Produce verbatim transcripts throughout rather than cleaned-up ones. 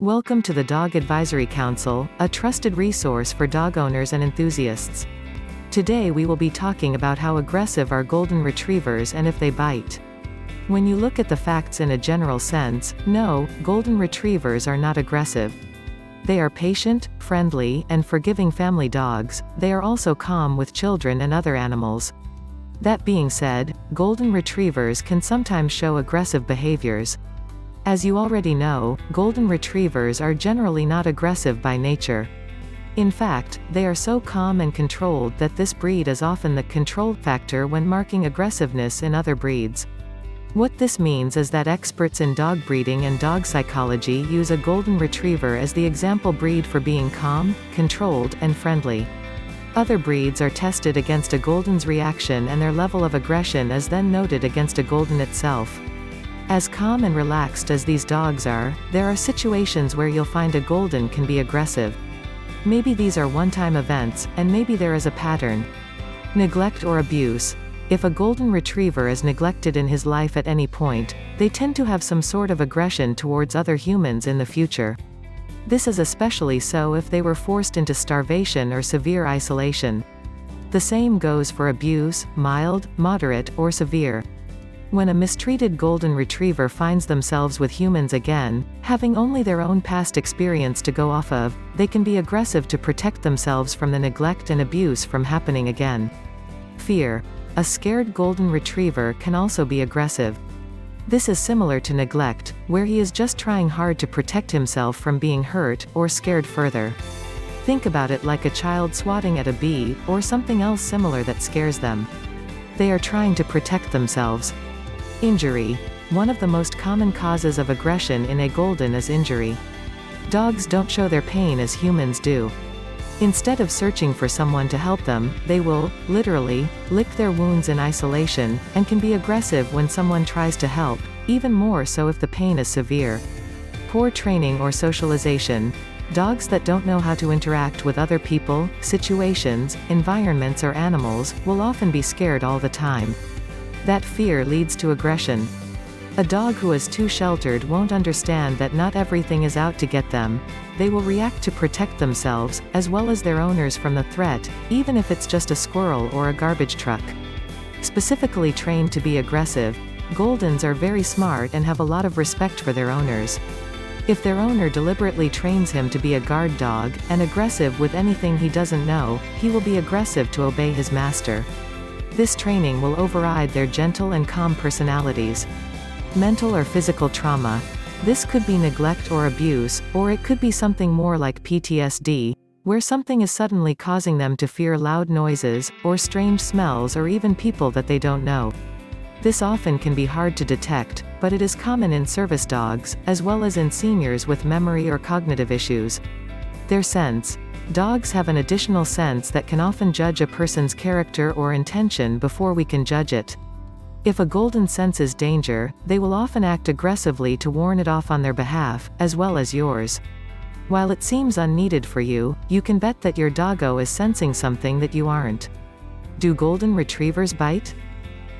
Welcome to the Dog Advisory Council, a trusted resource for dog owners and enthusiasts. Today we will be talking about how aggressive are Golden Retrievers and if they bite. When you look at the facts in a general sense, no, Golden Retrievers are not aggressive. They are patient, friendly, and forgiving family dogs. They are also calm with children and other animals. That being said, Golden Retrievers can sometimes show aggressive behaviors. As you already know, Golden Retrievers are generally not aggressive by nature. In fact, they are so calm and controlled that this breed is often the control factor when marking aggressiveness in other breeds. What this means is that experts in dog breeding and dog psychology use a Golden Retriever as the example breed for being calm, controlled, and friendly. Other breeds are tested against a Golden's reaction, and their level of aggression is then noted against a Golden itself. As calm and relaxed as these dogs are, there are situations where you'll find a Golden can be aggressive. Maybe these are one-time events, and maybe there is a pattern. Neglect or abuse. If a Golden Retriever is neglected in his life at any point, they tend to have some sort of aggression towards other humans in the future. This is especially so if they were forced into starvation or severe isolation. The same goes for abuse, mild, moderate, or severe. When a mistreated Golden Retriever finds themselves with humans again, having only their own past experience to go off of, they can be aggressive to protect themselves from the neglect and abuse from happening again. Fear. A scared Golden Retriever can also be aggressive. This is similar to neglect, where he is just trying hard to protect himself from being hurt or scared further. Think about it like a child swatting at a bee or something else similar that scares them. They are trying to protect themselves. Injury. One of the most common causes of aggression in a Golden is injury. Dogs don't show their pain as humans do. Instead of searching for someone to help them, they will, literally, lick their wounds in isolation, and can be aggressive when someone tries to help, even more so if the pain is severe. Poor training or socialization. Dogs that don't know how to interact with other people, situations, environments, or animals, will often be scared all the time. That fear leads to aggression. A dog who is too sheltered won't understand that not everything is out to get them. They will react to protect themselves, as well as their owners, from the threat, even if it's just a squirrel or a garbage truck. Specifically trained to be aggressive, Goldens are very smart and have a lot of respect for their owners. If their owner deliberately trains him to be a guard dog, and aggressive with anything he doesn't know, he will be aggressive to obey his master. This training will override their gentle and calm personalities. Mental or physical trauma. This could be neglect or abuse, or it could be something more like P T S D, where something is suddenly causing them to fear loud noises, or strange smells, or even people that they don't know. This often can be hard to detect, but it is common in service dogs, as well as in seniors with memory or cognitive issues. Their sense. Dogs have an additional sense that can often judge a person's character or intention before we can judge it. If a Golden senses danger, they will often act aggressively to warn it off on their behalf, as well as yours. While it seems unneeded for you, you can bet that your doggo is sensing something that you aren't. Do Golden Retrievers bite?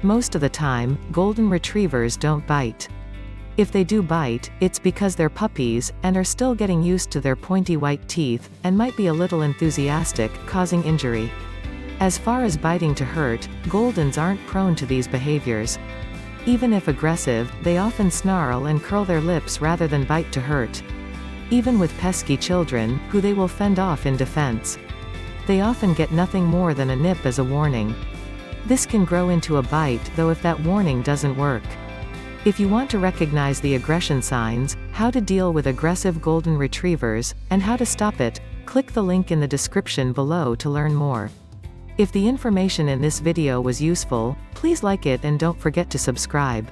Most of the time, Golden Retrievers don't bite. If they do bite, it's because they're puppies, and are still getting used to their pointy white teeth, and might be a little enthusiastic, causing injury. As far as biting to hurt, Goldens aren't prone to these behaviors. Even if aggressive, they often snarl and curl their lips rather than bite to hurt. Even with pesky children, who they will fend off in defense. They often get nothing more than a nip as a warning. This can grow into a bite though if that warning doesn't work. If you want to recognize the aggression signs, how to deal with aggressive Golden Retrievers, and how to stop it, click the link in the description below to learn more. If the information in this video was useful, please like it and don't forget to subscribe.